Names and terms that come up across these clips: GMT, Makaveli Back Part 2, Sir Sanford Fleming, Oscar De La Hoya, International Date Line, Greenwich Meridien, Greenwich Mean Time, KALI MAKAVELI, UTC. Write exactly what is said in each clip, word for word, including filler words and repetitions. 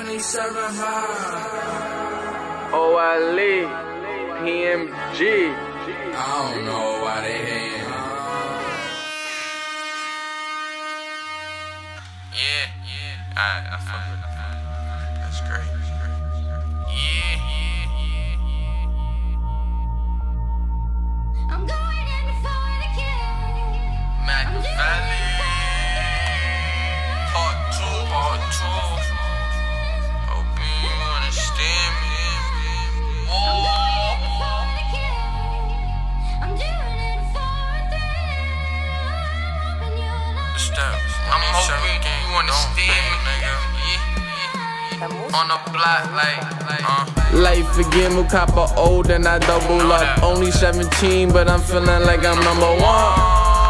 twenty-seven high. Oh, Ali, P M G. I don't know why they hating. Yeah, yeah. I, I fuck with that. That's great. That's great. That's great. Yeah, yeah, yeah, yeah. I'm going in for the kill. Makaveli. I'm hoping you understand, nigga. On the block, like, like uh. Life again, we'll cop a old and I double up. Only seventeen, but I'm feeling like I'm number one.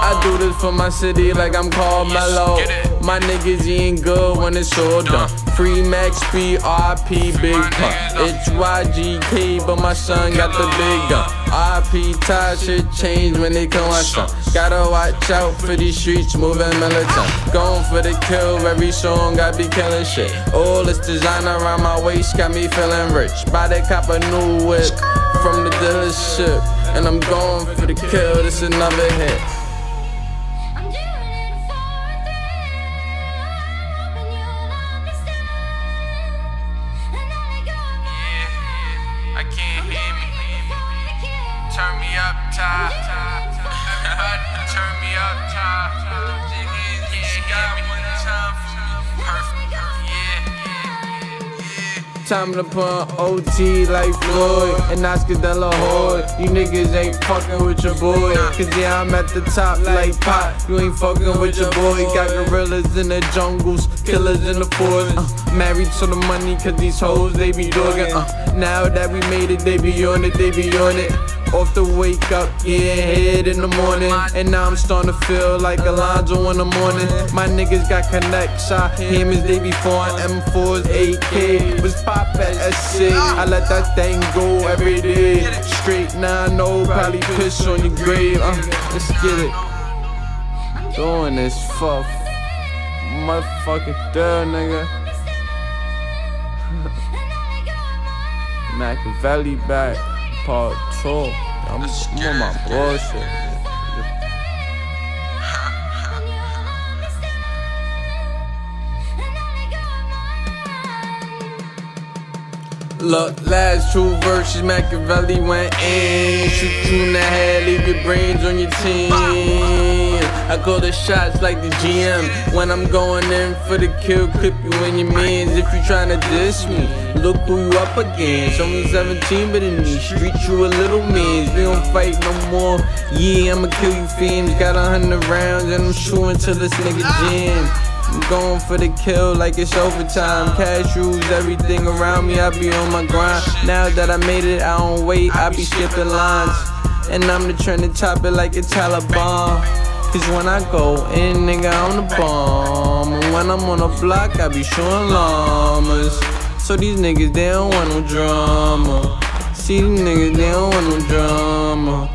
I do this for my city like I'm called Mellow. My niggas ain't good when it's all done. Free Max, P R P, Big Pun. It's Y G K, but my son got the big gun. R P ties should change when they come on some. Gotta watch out for these streets moving militant. Going for the kill, every song I be killing shit. All this designer around my waist got me feeling rich. Buy the cop a new whip from the dealership. And I'm going for the kill, this another hit. I can't hear me. Turn me up, top. Everybody turn me up, top. She got one time for me. Perfect, perfect. Yeah, yeah, yeah. Time to put on O T like Floyd and Oscar De La Hoya. You niggas ain't fucking with your boy. Cause yeah, I'm at the top like Pop. You ain't fucking with your boy. Got gorillas in the jungles, killers in the forest. Uh, married to the money cause these hoes they be dogging. Uh, Now that we made it, they be on it, they be on it. Off the wake up, yeah, head in the morning. And now I'm starting to feel like Alonzo in the morning. My niggas got connects, I hammers, they be foreign. M fours, A K, was pop at S C. I let that thing go every day. Straight nine oh, probably piss on your grave. Uh, let's get it. Doing this fuck. Motherfucking third, nigga. Makaveli Back Part two. I'm, I'm on my bullshit. Yeah. Look, last two verses Makaveli went in. Shoot you in the head, leave your brains on your team. I call the shots like the G M. When I'm going in for the kill, clip you in your mans. If you tryna diss me, look who you up against. Only seventeen, but in these streets you a little man. We don't fight no more. Yeah, I'ma kill you fiends. Got a hundred rounds and I'm shooting till this nigga jam. I'm going for the kill like it's overtime. Cash rules everything around me. I be on my grind. Now that I made it, I don't wait. I be skipping lines, and I'm the trend to top it like a Taliban. Cause when I go in, nigga, I'm the bomb. And when I'm on the block, I be showing llamas. So these niggas, they don't want no drama. See, these niggas, they don't want no drama.